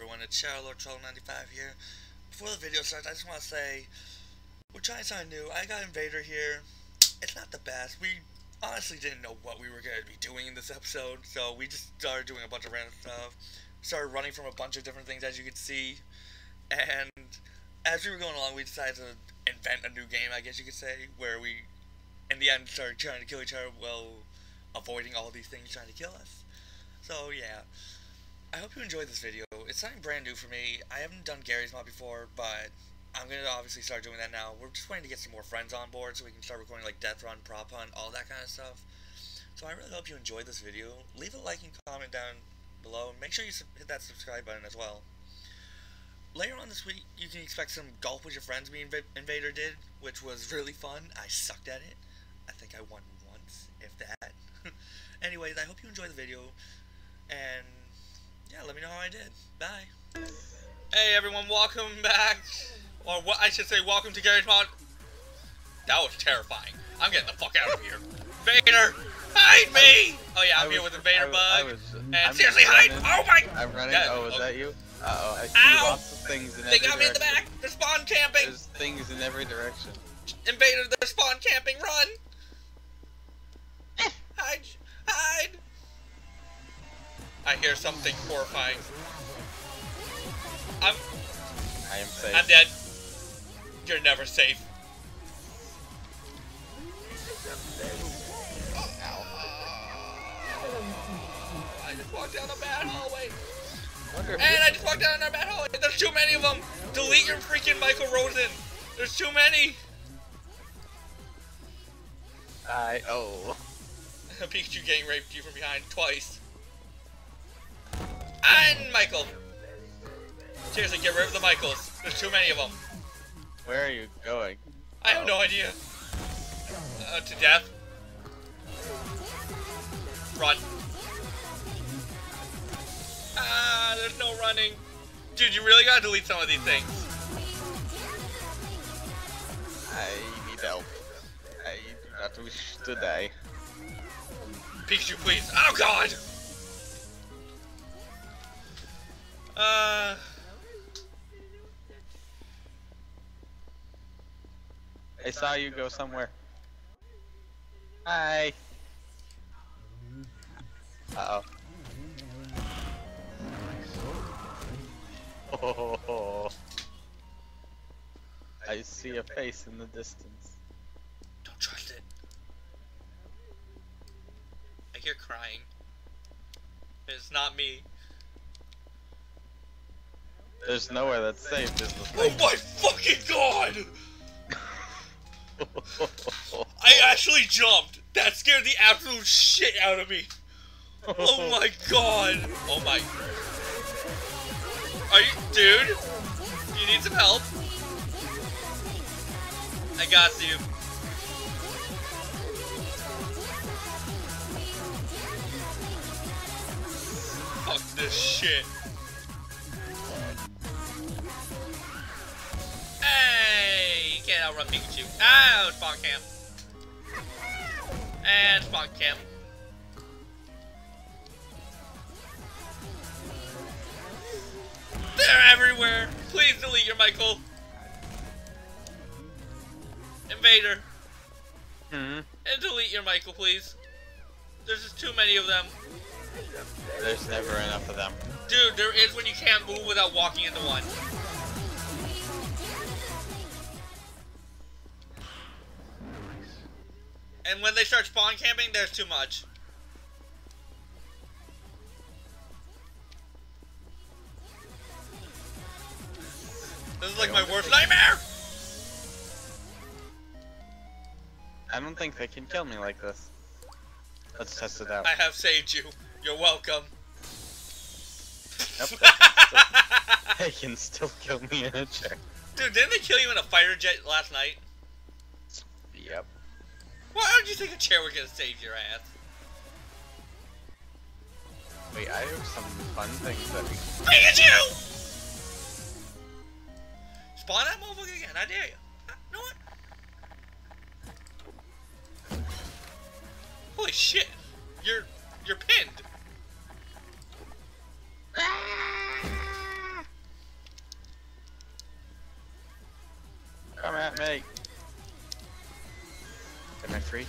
everyone, it's ShadowLordTroll95 here. Before the video starts, I just want to say, we're trying something new. I got Invader here. It's not the best. We honestly didn't know what we were going to be doing in this episode, so we just started doing a bunch of random stuff. Started running from a bunch of different things, as you can see. And as we were going along, we decided to invent a new game, I guess you could say, where we, in the end, started trying to kill each other while avoiding all these things trying to kill us. So, yeah. I hope you enjoyed this video. It's something brand new for me. I haven't done Garry's Mod before, but I'm going to obviously start doing that now. We're just waiting to get some more friends on board so we can start recording like Death Run, Prop Hunt, all that kind of stuff. So I really hope you enjoyed this video. Leave a like and comment down below. Make sure you hit that subscribe button as well. Later on this week, you can expect some golf with your friends me and Invader did, which was really fun. I sucked at it. I think I won once, if that. Anyways, I hope you enjoyed the video. And yeah, let me know how I did. Bye. Hey everyone, welcome back. Or what I should say, welcome to Garry's Mod. That was terrifying. I'm getting the fuck out of here. Vader, hide me! Oh yeah, I'm here with Invader Bug. And seriously, hide! Oh my! I'm running. Oh, was that you? Uh-oh, I see lots of things in every direction. They got me in the back! They're spawn camping! There's things in every direction. Invader, they're spawn camping, run! Hide! Hide! I hear something horrifying. I am safe. I'm dead. You're never safe. Oh. Ow. I just walked down a bad hallway. And I just walked down a bad hallway. There's too many of them. Delete your freaking Michael Rosen. There's too many. Pikachu gang raped you from behind twice. And Michael! Seriously, get rid of the Michaels. There's too many of them. Where are you going? I have no idea. To death? Run. Ah, there's no running. Dude, you really gotta delete some of these things. I need help. I do not wish to die. Pikachu, please. Oh god! I saw you go somewhere. Hi. Uh oh. Oh. I see a face in the distance. Don't trust it. I hear crying. It's not me. There's nowhere that's safe, is the thing. Oh my fucking god! I actually jumped! That scared the absolute shit out of me! Oh my god! Oh my... Are you... Dude? You need some help? I got you. Fuck this shit. Hey, you can't outrun Pikachu. Ow, spawn camp. And spawn camp. They're everywhere. Please delete your Michael. Invader. And delete your Michael, please. There's just too many of them. There's never enough of them. Dude, there is when you can't move without walking into one. And when they start spawn camping, there's too much. This is like my worst nightmare! I don't think they can kill me like this. Let's test it out. I have saved you. You're welcome. Nope, they can still kill me in a chair. Dude, didn't they kill you in a fighter jet last night? Yep. Why don't you think a chair was gonna save your ass? Wait, I have some fun things that we can... Pikachu! Spawn that motherfucker again, I dare you. You know what? Holy shit! You're pinned! me. Am I free?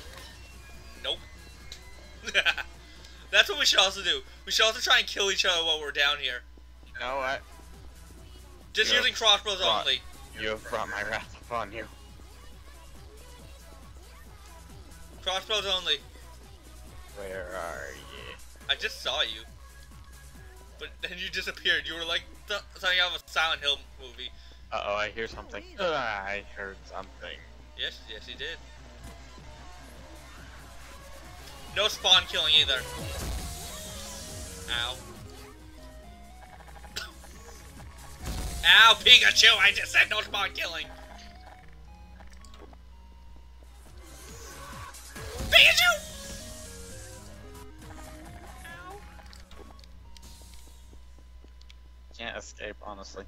Nope. That's what we should also do. We should also try and kill each other while we're down here. No, I... Just using crossbows only. You have brought my wrath upon you. Crossbows only. Where are you? I just saw you. But then you disappeared. You were like something out of a Silent Hill movie. Uh-oh, I hear something. I heard something. Yes, yes, you did. No spawn killing either. Ow. Ow, Pikachu! I just said no spawn killing! Pikachu! Ow. Can't escape, honestly.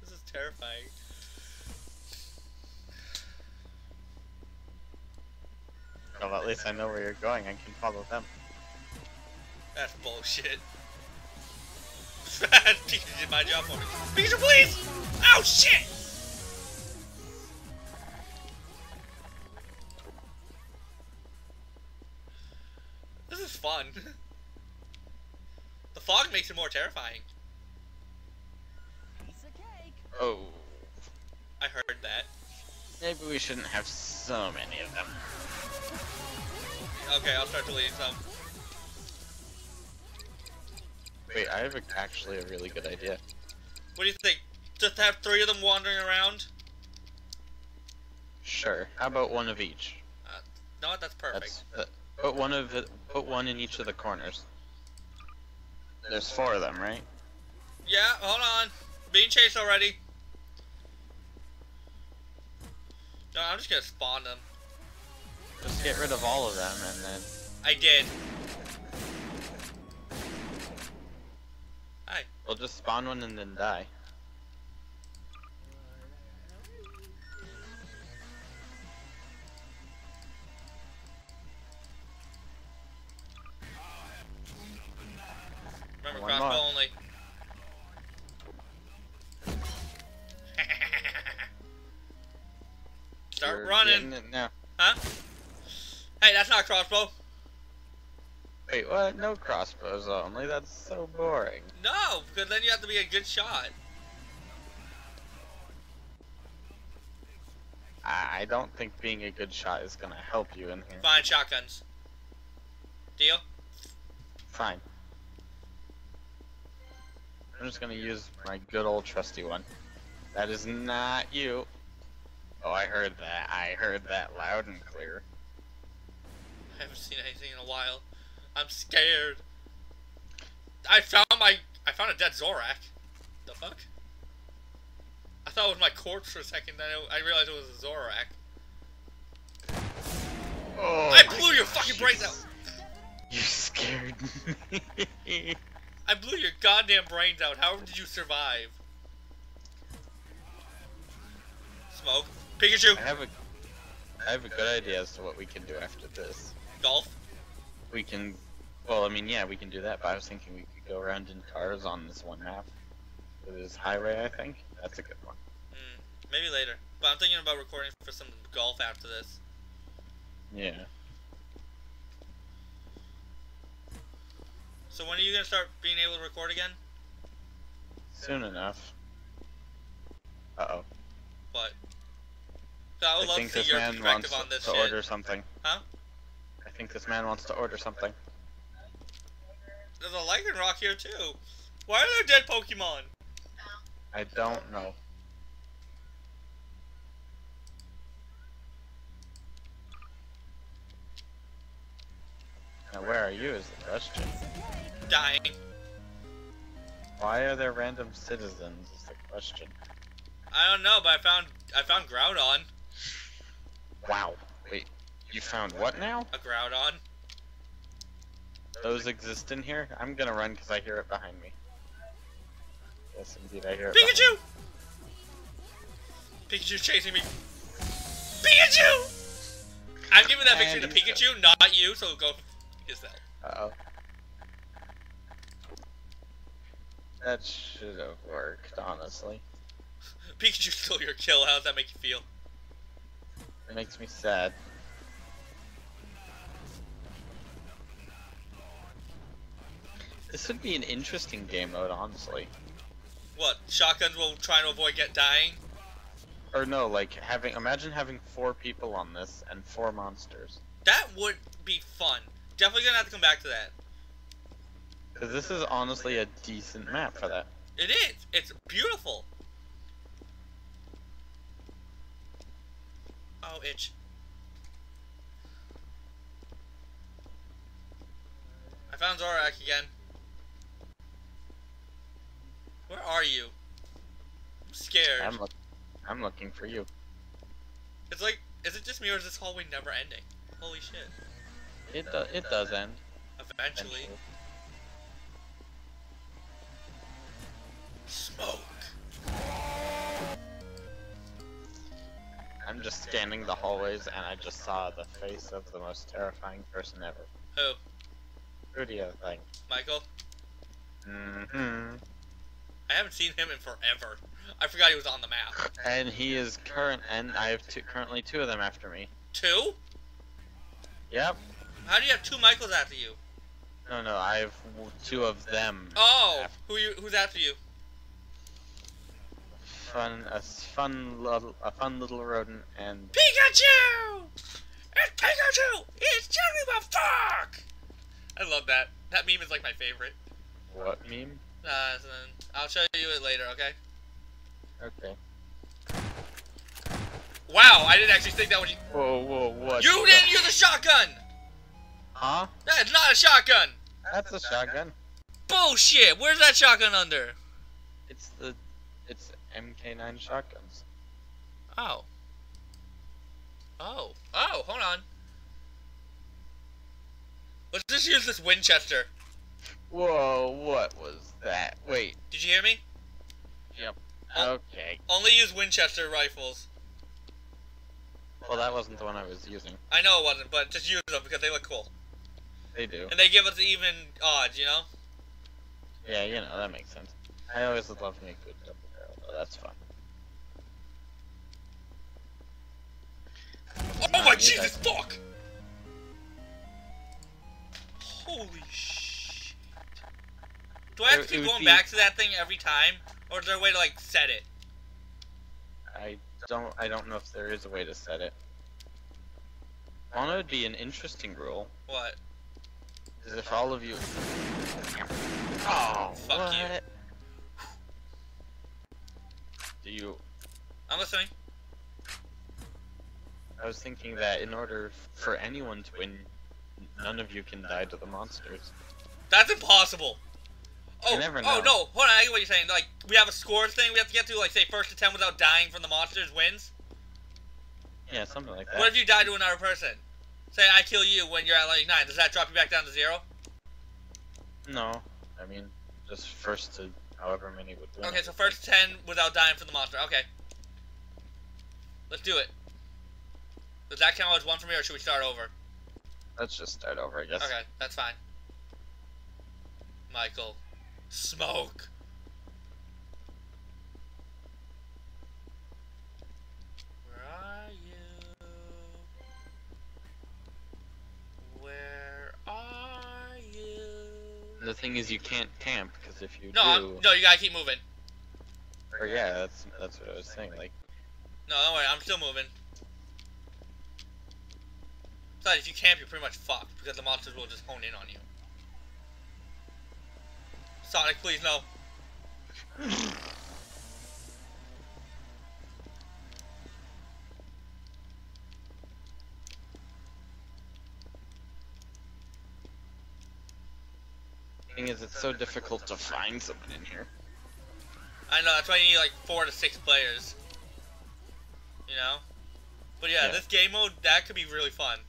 This is terrifying. Well, at least I know where you're going. I can follow them. That's bullshit. Pikachu did my job for me. Pikachu, please! Oh, shit! This is fun. The fog makes it more terrifying. Piece of cake. Oh. I heard that. Maybe we shouldn't have so many of them. Okay, I'll start deleting some. Wait, I have actually a really good idea. What do you think? Just have 3 of them wandering around? Sure. How about 1 of each? No, that's perfect. That's, put one in each of the corners. There's 4 of them, right? Yeah, hold on. Being chased already. No, I'm just gonna spawn them. Just get rid of all of them, and then... I did. Hi. We'll just spawn one and then die. Remember, crossbow only. Start running. Now. Huh? Hey, that's not crossbow. Wait, what? No crossbows only? That's so boring. No, because then you have to be a good shot. I don't think being a good shot is going to help you in here. Fine, shotguns. Deal? Fine. I'm just going to use my good old trusty one. That is not you. Oh, I heard that. I heard that loud and clear. I haven't seen anything in a while. I'm scared. I found a dead Zorak. The fuck? I thought it was my corpse for a second, then I realized it was a Zorak. Oh, I blew your fucking brains out. You scared me. I blew your goddamn brains out. How did you survive? Smoke. Pikachu. I have a good idea as to what we can do after this. Golf? We can, well, I mean, yeah, we can do that, but I was thinking we could go around in cars on this one map. This highway, I think. That's a good one. Maybe later. But I'm thinking about recording for some golf after this. Yeah. So when are you going to start being able to record again? Soon enough. Uh-oh. What? I would love to see your perspective on this shit. Order something. Huh? I think this man wants to order something. There's a Lycanroc here too. Why are there dead Pokemon? I don't know. Now where are you is the question. Dying. Why are there random citizens is the question. I don't know, but I found Groudon. Wow. Wait. You found what now? A Groudon. Those exist in here? I'm gonna run because I hear it behind me. Yes, indeed, I hear it. Pikachu! Pikachu's chasing me. Pikachu! I'm giving that picture to Pikachu, not you, so go. Is that? Uh oh. That should have worked, honestly. Pikachu stole your kill. How does that make you feel? It makes me sad. This would be an interesting game mode, honestly. What? Shotguns will try to avoid dying? Or no, like, imagine having 4 people on this and 4 monsters. That would be fun. Definitely gonna have to come back to that. Cause this is honestly a decent map for that. It is! It's beautiful! Oh, itch. I found Zorak again. Where are you? I'm scared. I'm looking for you. It's like, is it just me or is this hallway never ending? Holy shit. It does end. Eventually. Smoke. I'm just scanning the hallways and I just saw the face of the most terrifying person ever. Who? Who do you think? Michael? Mm-hmm. I haven't seen him in forever. I forgot he was on the map. And he is and I have currently two of them after me. Two? Yep. How do you have 2 Michaels after you? No, no, I have 2 of them. Oh, who's after you? A fun little rodent and Pikachu! It's Pikachu! It's Jerry the Fuck! I love that. That meme is like my favorite. What meme? I'll show you it later, okay? Okay. Wow, I didn't actually think that was you. Whoa, whoa, what? You didn't use a shotgun! Huh? That's not a shotgun! That's a shotgun. Bullshit! Where's that shotgun under? It's the... It's MK9 shotguns. Oh. Oh. Oh, hold on. Let's just use this Winchester. Whoa, what was that? Wait. Did you hear me? Yep. Okay. Only use Winchester rifles. Well, that wasn't the one I was using. I know it wasn't, but just use them because they look cool. They do. And they give us even odds, you know? Yeah, you know, that makes sense. I always love me a good double barrel, though. That's fun. Oh my Jesus, fuck! Holy shit. Do I have to keep going back to that thing every time? Or is there a way to, like, set it? I don't know if there is a way to set it. One would be an interesting rule. What? Is if all of you... Oh, fuck what? You. Do you... I'm listening. I was thinking that in order for anyone to win, none of you can die to the monsters. That's impossible! Oh, oh no, hold on, I get what you're saying. Like, we have a score thing we have to get to, like, say, first to 10 without dying from the monsters wins? Yeah, something like that. What if you die to another person? Say, I kill you when you're at, like, 9. Does that drop you back down to 0? No. I mean, just first to however many would win. Okay, so first 10 without dying from the monster. Okay. Let's do it. Does that count as 1 for me, or should we start over? Let's just start over, I guess. Okay, that's fine. Michael. Smoke. Where are you? Where are you? The thing is, you can't camp because if you no, you gotta keep moving. Or yeah, that's what I was saying. Like, no, don't worry, I'm still moving. Besides, if you camp, you're pretty much fucked because the monsters will just hone in on you. Sonic, please, no. The thing is, it's so difficult to find someone in here. I know, that's why you need like 4 to 6 players. You know? But yeah, this game mode, that could be really fun.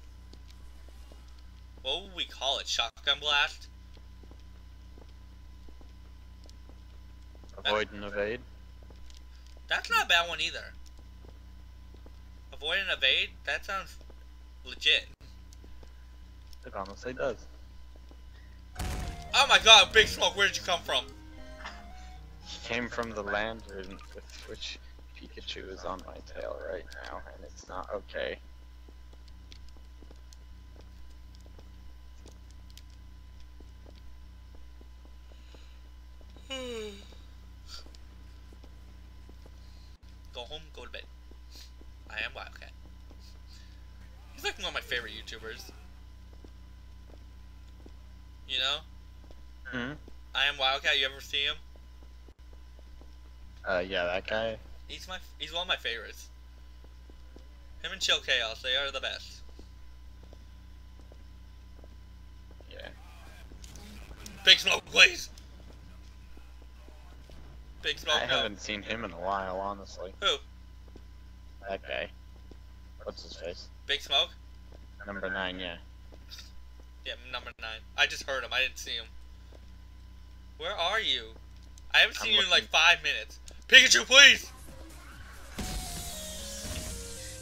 What would we call it? Shotgun Blast? Avoid and evade. That's not a bad one either. Avoid and evade? That sounds legit. It honestly does. Oh my god, Big Smoke, where did you come from? came from the lantern with which Pikachu is on my tail right now, and it's not okay. Go home, go to bed. I am Wildcat. He's like one of my favorite YouTubers. You know? Mm-hmm. I am Wildcat, you ever see him? Yeah, that guy. He's one of my favorites. Him and Chill Chaos, they are the best. Yeah. Big Smoke, please! Big Smoke, I haven't seen him in a while, honestly. Who? That guy. What's his face? Big Smoke? Number 9, yeah. Yeah, number 9. I just heard him, I didn't see him. Where are you? I haven't seen you in like 5 minutes. Pikachu, please!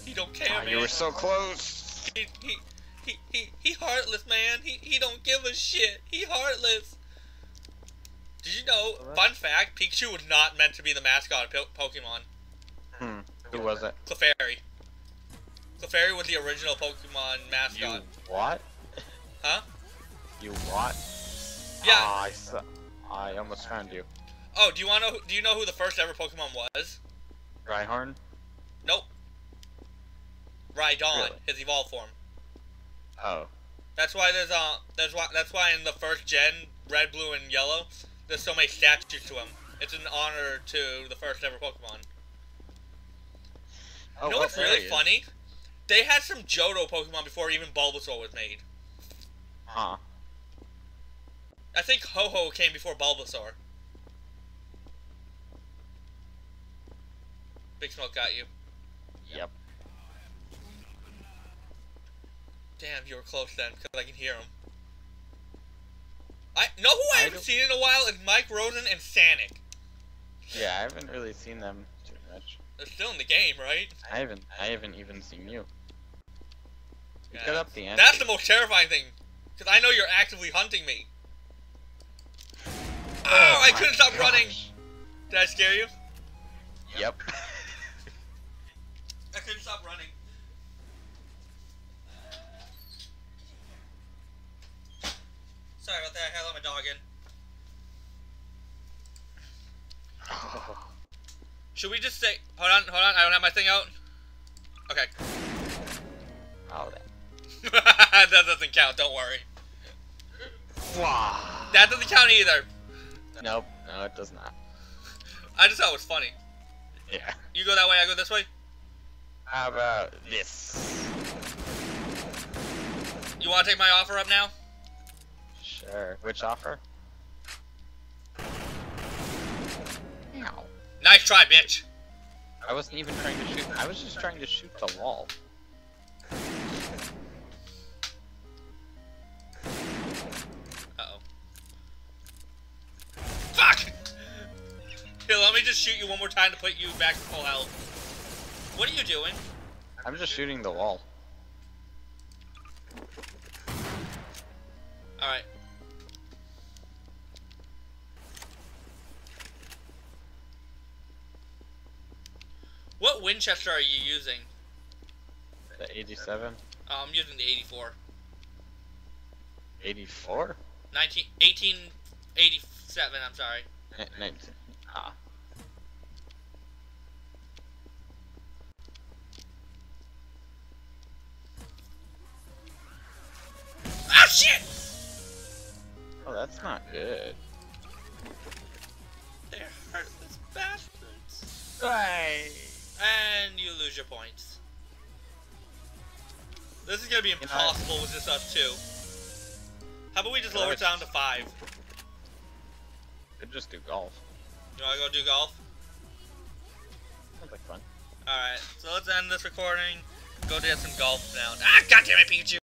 He don't care, man. You were so close. He heartless, man. He don't give a shit. He heartless. Did you know, fun fact, Pikachu was not meant to be the mascot of Pokemon. Hmm, who was it? Clefairy. Clefairy was the original Pokemon mascot. You what? Huh? You what? Yeah. Oh, I almost found you. Oh, do you know who the first ever Pokemon was? Rhyhorn? Nope. Rhydon, really? His evolved form. Oh. That's why that's why in the first gen, red, blue, and yellow, there's so many statues to him. It's an honor to the first ever Pokemon. Oh, you know what's really funny? They had some Johto Pokemon before even Bulbasaur was made. Huh. I think Ho-Ho came before Bulbasaur. Big Smoke got you. Yep. Damn, you were close then, because I can hear him. No, who I haven't seen in a while is Mike Rosen and Sonic. Yeah, I haven't really seen them too much. They're still in the game, right? I haven't even seen you. You got up the end. That's the most terrifying thing, because I know you're actively hunting me. Oh, I couldn't stop running! Did I scare you? Yep. I couldn't stop running. Sorry about that, I had to let my dog in. Oh. Should we just say... Hold on, I don't have my thing out. Okay. Oh, that doesn't count, don't worry. Wow. That doesn't count either. Nope, no it does not. I just thought it was funny. Yeah. You go that way, I go this way? How about this? You wanna take my offer up now? Sure. Which offer? No. Nice try, bitch! I wasn't even trying to shoot, I was just trying to shoot the wall. Here, let me just shoot you one more time to put you back to full health. What are you doing? I'm just shooting the wall. Alright. What Winchester are you using? The 87? Oh, I'm using the 84. 84? 1887, I'm sorry. 19. Ah. Ah, shit! Oh, that's not good. They're heartless bastards. Right. And you lose your points. This is gonna be impossible with just us two. How about we just lower it down to 5? Could just do golf. You wanna go do golf? Sounds like fun. Alright, so let's end this recording. Go do some golf now. Ah, goddammit, Pikachu!